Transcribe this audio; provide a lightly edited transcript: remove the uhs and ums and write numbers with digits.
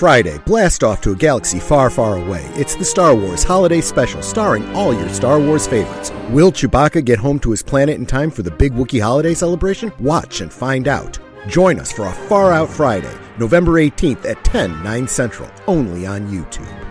Friday, blast off to a galaxy far, far away. It's the Star Wars Holiday Special, starring all your Star Wars favorites. Will Chewbacca get home to his planet in time for the big Wookiee holiday celebration? Watch and find out. Join us for a Far Out Friday, November 18th at 10, 9 Central, only on YouTube.